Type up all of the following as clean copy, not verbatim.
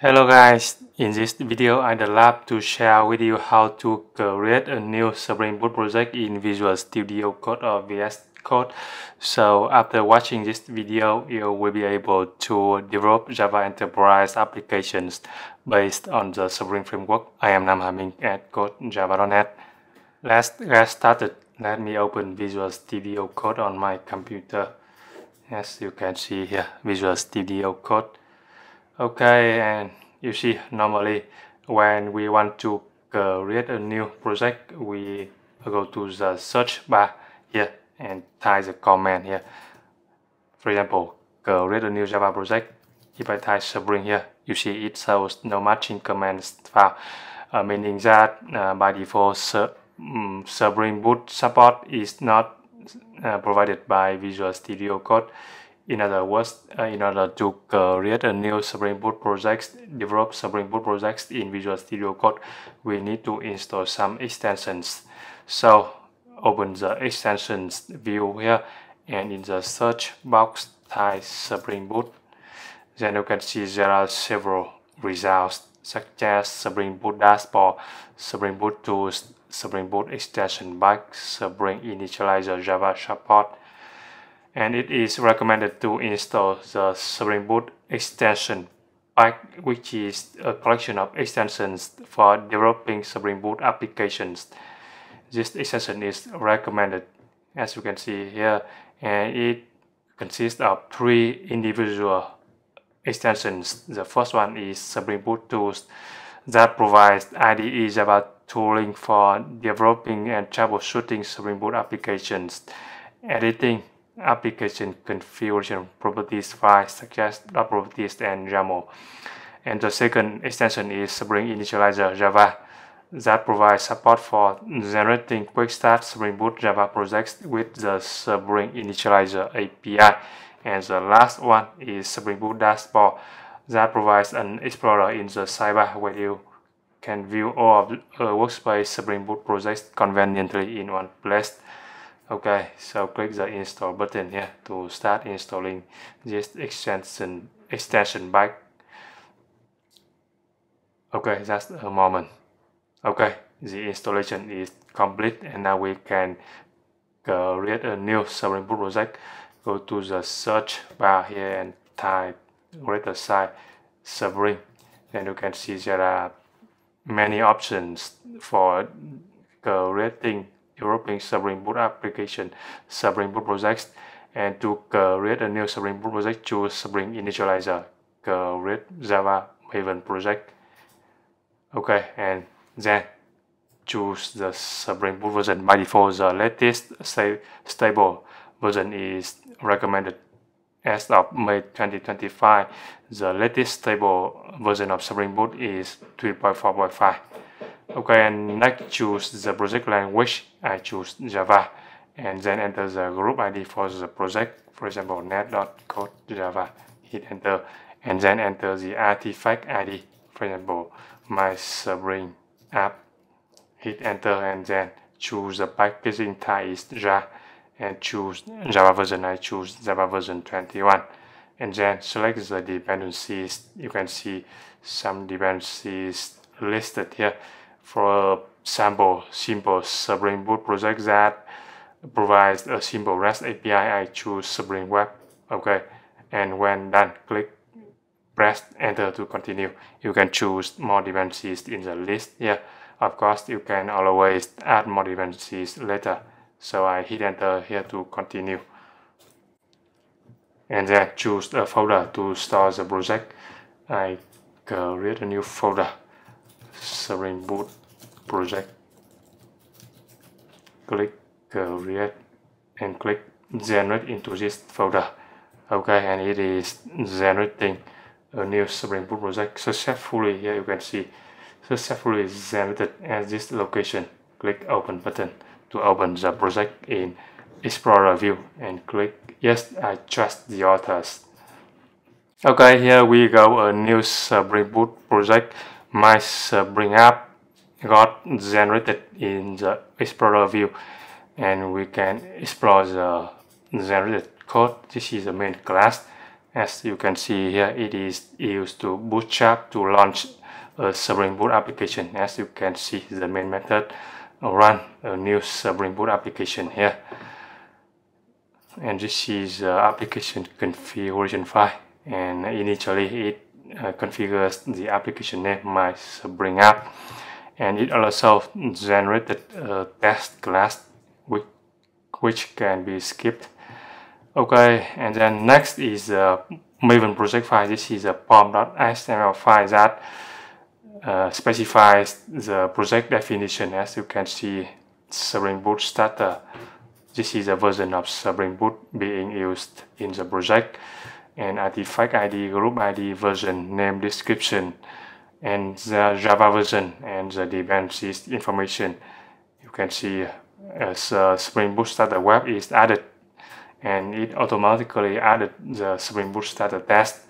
Hello guys, in this video I'd love to share with you how to create a new Spring Boot project in Visual Studio Code or VS Code. So after watching this video, you will be able to develop Java Enterprise applications based on the Spring framework. I am Nam Ha Minh at CodeJava.net. Let's get started. Let me open Visual Studio Code on my computer. As you can see here, Visual Studio Code. Okay, and you see normally when we want to create a new project, we go to the search bar here and type the command here. For example, create a new Java project. If I type Spring here, you see it shows no matching commands found, meaning that by default Spring Boot support is not provided by Visual Studio Code. In other words, in order to create a new Spring Boot project, develop Spring Boot projects in Visual Studio Code, we need to install some extensions. So open the extensions view here, and in the search box type Spring Boot. Then you can see there are several results such as Spring Boot dashboard, Spring Boot tools, Spring Boot extension pack, Spring Initializr Java support. And it is recommended to install the Spring Boot extension pack, which is a collection of extensions for developing Spring Boot applications. This extension is recommended, as you can see here, and it consists of three individual extensions. The first one is Spring Boot tools, that provides IDE Java tooling for developing and troubleshooting Spring Boot applications, editing application configuration properties files such as .properties and YAML. And the second extension is Spring Initializr Java, that provides support for generating quick start Spring Boot Java projects with the Spring Initializr API. And the last one is Spring Boot dashboard, that provides an explorer in the sidebar where you can view all of a workspace Spring Boot projects conveniently in one place. Okay, so click the install button here to start installing this extension pack. Okay, just a moment. Okay, the installation is complete, and now we can create a new Spring Boot project. Go to the search bar here and type greater sign Spring. Then you can see there are many options for creating developing Spring Boot application, Spring Boot projects. And to create a new Spring Boot project, choose Spring Initializr, create Java Maven project. Okay, and then choose the Spring Boot version. By default, the latest stable version is recommended. As of May 2025, the latest stable version of Spring Boot is 3.4.5. Okay, and next choose the project language. I choose Java, and then enter the group ID for the project. For example, net.codejava. Hit enter, and then enter the artifact ID. For example, my Spring app. Hit enter, and then choose the packaging type is jar, and choose Java version. I choose Java version 21, and then select the dependencies. You can see some dependencies listed here. For example, simple Spring Boot project that provides a simple REST API, I choose Spring Web. Okay, and when done, click press enter to continue. You can choose more dependencies in the list here. Of course, you can always add more dependencies later. So I hit enter here to continue, and then choose a folder to store the project. I create a new folder, Spring Boot project. Click create and click generate into this folder. Okay, and it is generating a new Spring Boot project successfully. Here you can see successfully generated at this location. Click open button to open the project in Explorer view, and click yes, I trust the authors. Okay, here we go, a new Spring Boot project. My Spring app got generated in the Explorer view, and we can explore the generated code. This is the main class, As you can see here, it is used to bootstrap to launch a Spring Boot application. As you can see, the main method run a new Spring Boot application here. And this is the application configuration file. And initially, it configures the application name my Spring app. And it also generated a test class which can be skipped. Okay, and then next is the Maven project file. This is a pom.xml file that specifies the project definition. As you can see, Spring Boot starter. This is a version of Spring Boot being used in the project. And artifact ID, group ID, version, name, description, and the Java version and the dependencies information. You can see as Spring Boot starter web is added, and it automatically added the Spring Boot starter test.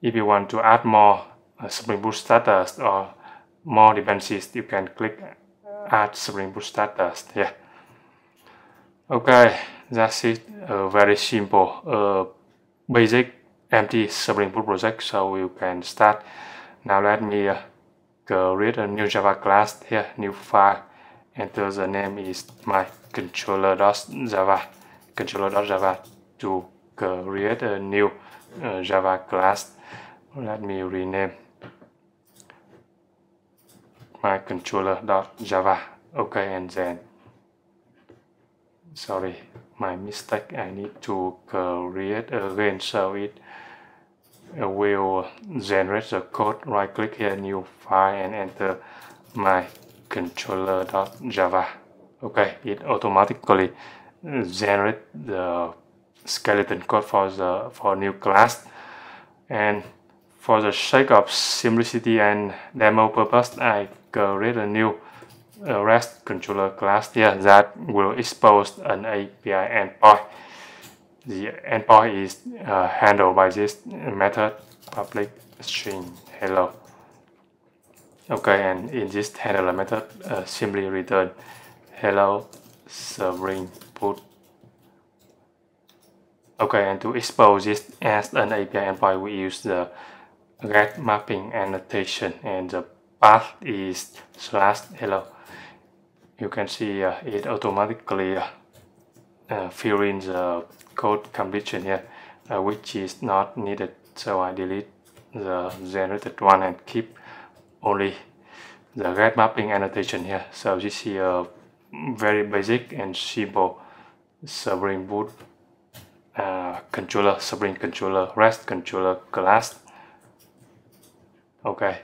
If you want to add more Spring Boot starters or more dependencies, you can click add Spring Boot starters here. Okay, that's it. Very simple, basic empty Spring Boot project, so you can start. Now let me create a new Java class here, new file, enter the name is my controller.java, controller.java to create a new Java class. Let me rename my controller.java. Okay, and then, sorry, my mistake, I need to create again, so it will generate the code. Right click here, new file, and enter my controller.java. Okay, it automatically generate the skeleton code for the new class. And for the sake of simplicity and demo purpose, I create a new REST controller class here that will expose an API endpoint. The endpoint is handled by this method public string hello. Okay, and in this handler method, simply return hello Spring Boot. Okay, and to expose this as an API endpoint, we use the GetMapping annotation, and the path is /hello. You can see it automatically fill in the code completion here, which is not needed, so I delete the generated one and keep only the get mapping annotation here. So this is a very basic and simple Spring Boot controller, Spring controller, REST controller class. Okay,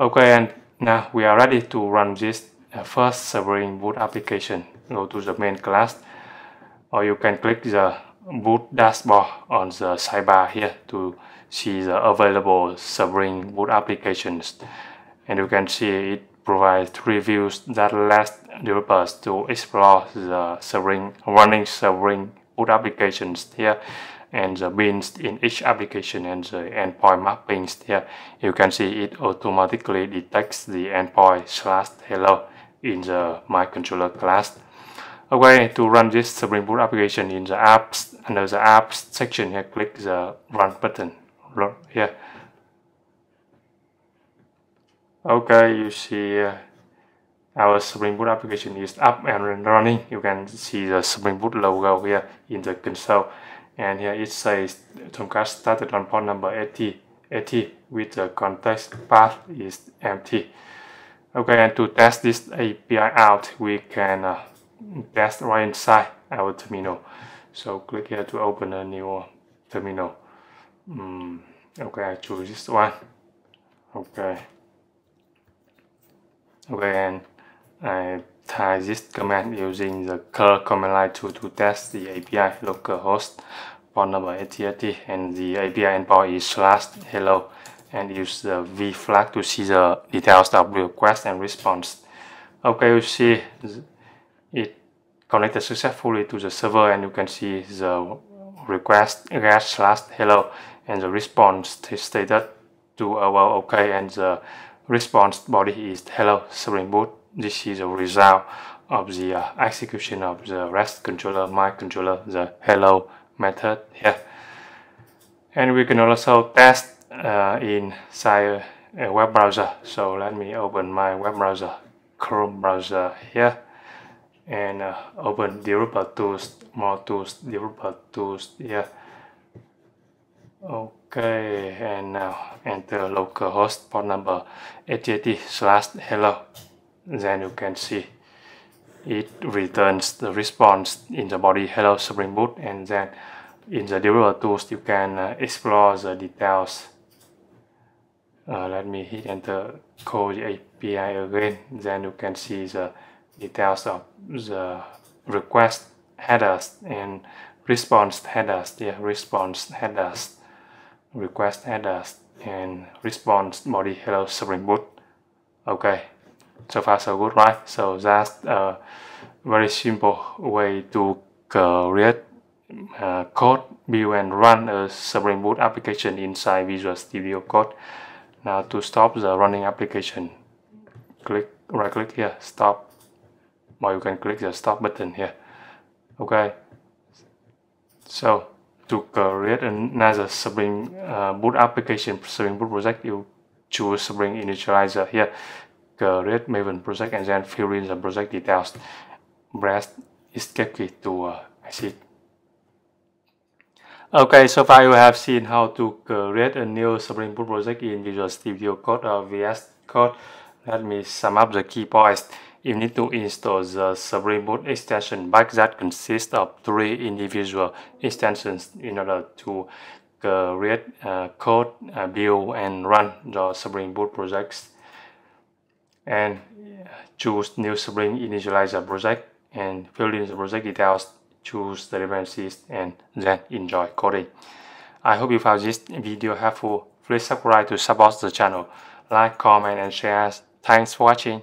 okay, and now we are ready to run this first Spring Boot application. Go to the main class, or you can click the Boot dashboard on the sidebar here to see the available Spring Boot applications. And you can see it provides 3 views that lets developers to explore the running Spring Boot applications here, and the beans in each application and the endpoint mappings here. You can see it automatically detects the endpoint /hello in the my controller class. Okay, to run this Spring Boot application in the apps, under the apps section here, click the run button here. Okay, you see our Spring Boot application is up and running. You can see the Spring Boot logo here in the console, and here it says Tomcat started on port number 80 with the context path is empty. Okay, and to test this API out, we can test right inside our terminal. So click here to open a new terminal. Okay, I choose this one. Okay. Okay, and I type this command using the curl command line tool to test the API localhost port number 8080, and the API endpoint is /hello, and use the v flag to see the details of request and response. Okay, you see it connected successfully to the server, and you can see the request get /hello and the response is stated to our OK, and the response body is hello Spring Boot. This is a result of the execution of the REST controller, my controller, the hello method here. And we can also test inside a web browser. So let me open my web browser, Chrome browser here, and open developer tools, more tools, developer tools here. Okay, and now enter localhost port number 8080/hello. Then you can see it returns the response in the body, hello Spring Boot, and then in the developer tools you can explore the details. Let me hit enter code API again. Then you can see the details of the request headers and response headers. Yeah, response headers, request headers, and response body, hello Spring Boot. Okay, so far so good, right? So that's a very simple way to create code, build and run a Spring Boot application inside Visual Studio Code. Now to stop the running application, right click here, stop, or you can click the stop button here. Okay, so to create another Spring Boot application, Spring Boot project, you choose Spring Initializr here, create Maven project, and then fill in the project details. Press escape key to exit. Okay, so far you have seen how to create a new Spring Boot project in Visual Studio Code or VS Code. Let me sum up the key points. You need to install the Spring Boot extension pack that consists of 3 individual extensions in order to create code, build and run your Spring Boot projects. And choose new Spring Initializr project and fill in the project details, choose the dependencies, and then enjoy coding. I hope you found this video helpful. Please subscribe to support the channel, like, comment and share. Thanks for watching.